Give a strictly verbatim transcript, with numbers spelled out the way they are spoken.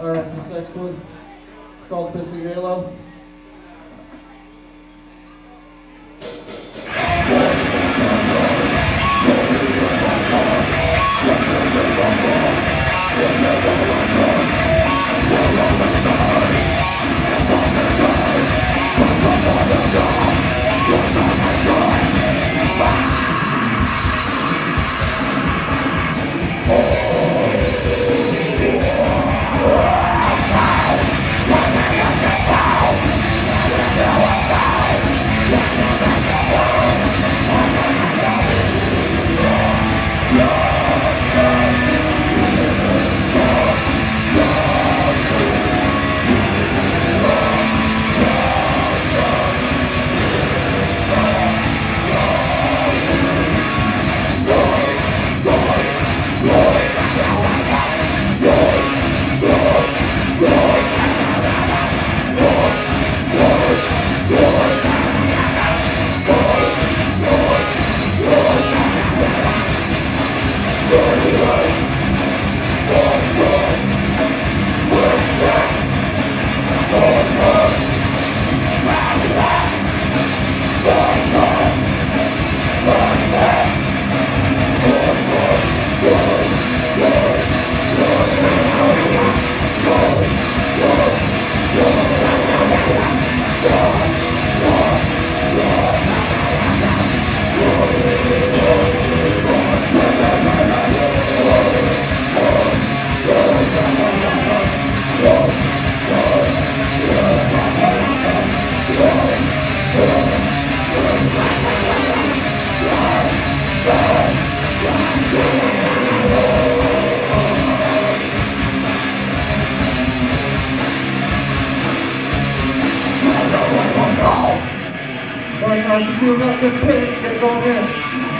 Alright, this next one, it's called Fisting Halo. Right now, you feel like the pain that's going in.